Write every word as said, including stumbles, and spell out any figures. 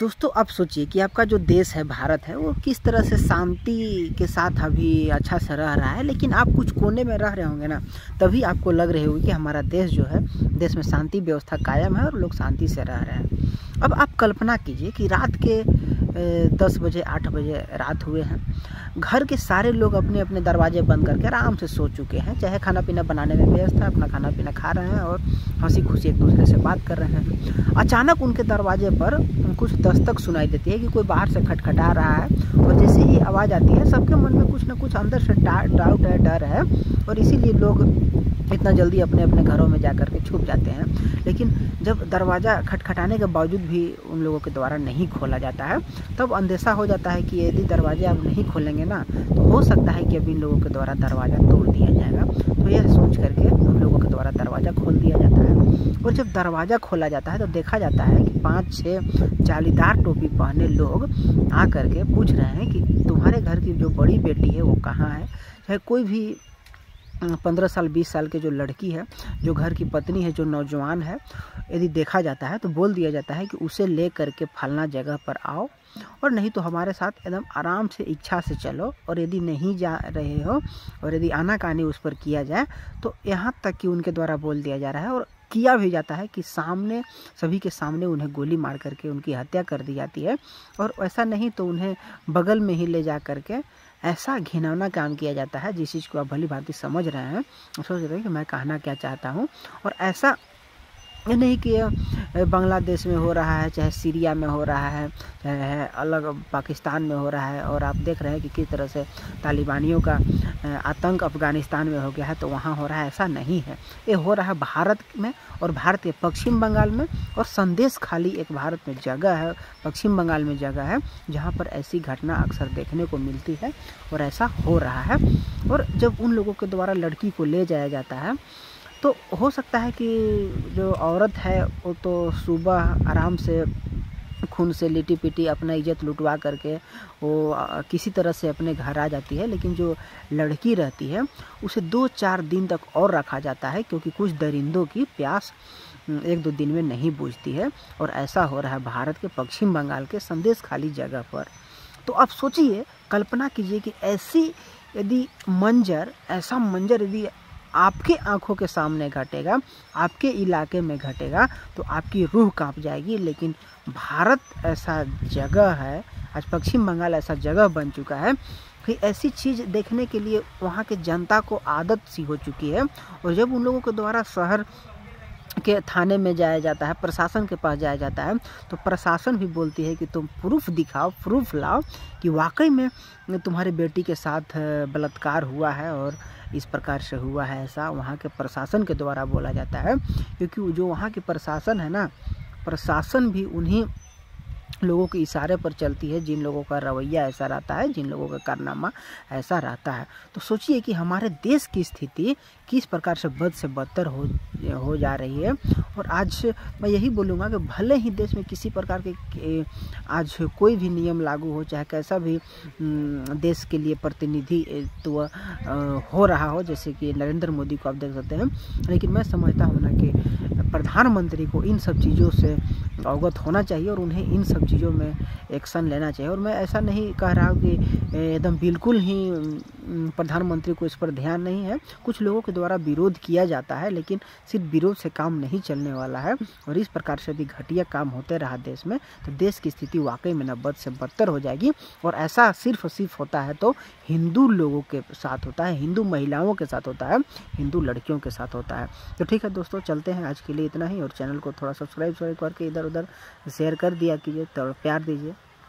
दोस्तों आप सोचिए कि आपका जो देश है भारत है वो किस तरह से शांति के साथ अभी अच्छा से रह रहा है, लेकिन आप कुछ कोने में रह रहे होंगे ना, तभी आपको लग रहे होगी कि हमारा देश जो है, देश में शांति व्यवस्था कायम है और लोग शांति से रह रहे हैं। अब आप कल्पना कीजिए कि रात के दस बजे आठ बजे रात हुए हैं, घर के सारे लोग अपने अपने दरवाजे बंद करके आराम से सो चुके हैं, चाहे खाना पीना बनाने में व्यस्त है, अपना खाना पीना खा रहे हैं और हंसी खुशी एक दूसरे से बात कर रहे हैं। अचानक उनके दरवाजे पर कुछ दस्तक सुनाई देती है कि कोई बाहर से खटखटा रहा है, और जैसे ही आवाज़ आती है सबके मन में कुछ ना कुछ अंदर से डाउट है, डर है, और इसीलिए लोग इतना जल्दी अपने अपने घरों में जा कर के छुप जाते हैं। लेकिन जब दरवाज़ा खटखटाने के बावजूद भी उन लोगों के द्वारा नहीं खोला जाता है, तब अंदेशा हो जाता है कि यदि दरवाजे आप नहीं खोलेंगे ना तो हो सकता है कि अब इन लोगों के द्वारा दरवाज़ा तोड़ दिया जाएगा। तो यह सोच करके उन लोगों के द्वारा दरवाज़ा खोल दिया जाता है, और जब दरवाज़ा खोला जाता है तो देखा जाता है कि पाँच छः जालीदार टोपी पहने लोग आ करके पूछ रहे हैं कि तुम्हारे घर की जो बड़ी बेटी है वो कहाँ है, चाहे कोई भी पंद्रह साल बीस साल के जो लड़की है, जो घर की पत्नी है, जो नौजवान है, यदि देखा जाता है तो बोल दिया जाता है कि उसे ले करके फलना जगह पर आओ, और नहीं तो हमारे साथ एकदम आराम से इच्छा से चलो, और यदि नहीं जा रहे हो और यदि आनाकानी उस पर किया जाए तो यहाँ तक कि उनके द्वारा बोल दिया जा रहा है और किया भी जाता है कि सामने सभी के सामने उन्हें गोली मार करके उनकी हत्या कर दी जाती है, और ऐसा नहीं तो उन्हें बगल में ही ले जा करके ऐसा घिनौना काम किया जाता है जिस चीज़ को आप भली भांति समझ रहे हैं, सोच रहे हैं कि मैं कहना क्या चाहता हूँ। और ऐसा नहीं कि बांग्लादेश में हो रहा है, चाहे सीरिया में हो रहा है, चाहे अलग पाकिस्तान में हो रहा है, और आप देख रहे हैं कि किस तरह से तालिबानियों का आतंक अफगानिस्तान में हो गया है तो वहाँ हो रहा है, ऐसा नहीं है। ये हो रहा है भारत में और भारत के पश्चिम बंगाल में, और संदेश खाली एक भारत में जगह है, पश्चिम बंगाल में जगह है जहाँ पर ऐसी घटना अक्सर देखने को मिलती है और ऐसा हो रहा है। और जब उन लोगों के द्वारा लड़की को ले जाया जाता है तो हो सकता है कि जो औरत है वो तो सुबह आराम से खून से लिटी पिटी अपना इज्जत लुटवा करके वो किसी तरह से अपने घर आ जाती है, लेकिन जो लड़की रहती है उसे दो चार दिन तक और रखा जाता है, क्योंकि कुछ दरिंदों की प्यास एक दो दिन में नहीं बुझती है, और ऐसा हो रहा है भारत के पश्चिम बंगाल के संदेश खाली जगह पर। तो आप सोचिए, कल्पना कीजिए कि ऐसी यदि मंजर ऐसा मंजर यदि आपके आंखों के सामने घटेगा, आपके इलाके में घटेगा, तो आपकी रूह कांप जाएगी। लेकिन भारत ऐसा जगह है, आज पश्चिम बंगाल ऐसा जगह बन चुका है कि ऐसी चीज़ देखने के लिए वहाँ के जनता को आदत सी हो चुकी है, और जब उन लोगों के द्वारा शहर के थाने में जाया जाता है, प्रशासन के पास जाया जाता है, तो प्रशासन भी बोलती है कि तुम प्रूफ दिखाओ, प्रूफ लाओ कि वाकई में तुम्हारी बेटी के साथ बलात्कार हुआ है और इस प्रकार से हुआ है, ऐसा वहाँ के प्रशासन के द्वारा बोला जाता है। क्योंकि जो वहाँ की प्रशासन है ना, प्रशासन भी उन्हीं लोगों के इशारे पर चलती है जिन लोगों का रवैया ऐसा रहता है, जिन लोगों का कारनामा ऐसा रहता है। तो सोचिए कि हमारे देश की स्थिति किस प्रकार से बद से बदतर हो हो जा रही है। और आज मैं यही बोलूँगा कि भले ही देश में किसी प्रकार के आज कोई भी नियम लागू हो, चाहे कैसा भी देश के लिए प्रतिनिधित्व हो रहा हो, जैसे कि नरेंद्र मोदी को आप देख सकते हैं, लेकिन मैं समझता हूँ ना कि प्रधानमंत्री को इन सब चीज़ों से अवगत होना चाहिए और उन्हें इन सब चीज़ों में एक्शन लेना चाहिए। और मैं ऐसा नहीं कह रहा हूँ कि एकदम बिल्कुल ही प्रधानमंत्री को इस पर ध्यान नहीं है, कुछ लोगों के द्वारा विरोध किया जाता है, लेकिन सिर्फ विरोध से काम नहीं चलने वाला है, और इस प्रकार से भी घटिया काम होते रहा देश में तो देश की स्थिति वाकई में बद से बदतर हो जाएगी। और ऐसा सिर्फ सिर्फ होता है तो हिंदू लोगों के साथ होता है, हिंदू महिलाओं के साथ होता है, हिंदू लड़कियों के साथ होता है। तो ठीक है दोस्तों, चलते हैं, आज के लिए इतना ही, और चैनल को थोड़ा सब्सक्राइब करके इधर उधर शेयर कर दिया कीजिए, तो प्यार दीजिए।